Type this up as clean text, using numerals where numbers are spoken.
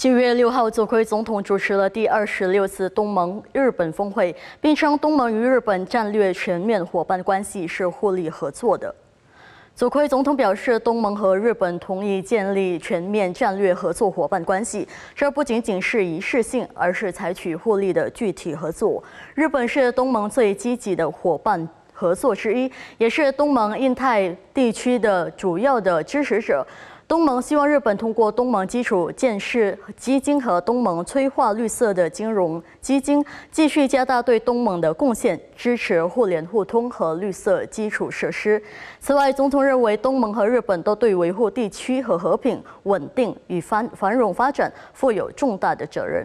7月6号，左揆总统主持了第26次东盟日本峰会，并称东盟与日本战略全面伙伴关系是互利合作的。左揆总统表示，东盟和日本同意建立全面战略合作伙伴关系，这不仅仅是一次性，而是采取互利的具体合作。日本是东盟最积极的伙伴合作之一，也是东盟印太地区的主要的支持者。 东盟希望日本通过东盟基础建设基金和东盟催化绿色的金融基金，继续加大对东盟的贡献，支持互联互通和绿色基础设施。此外，总统认为东盟和日本都对维护地区和和平、稳定与繁荣发展负有重大的责任。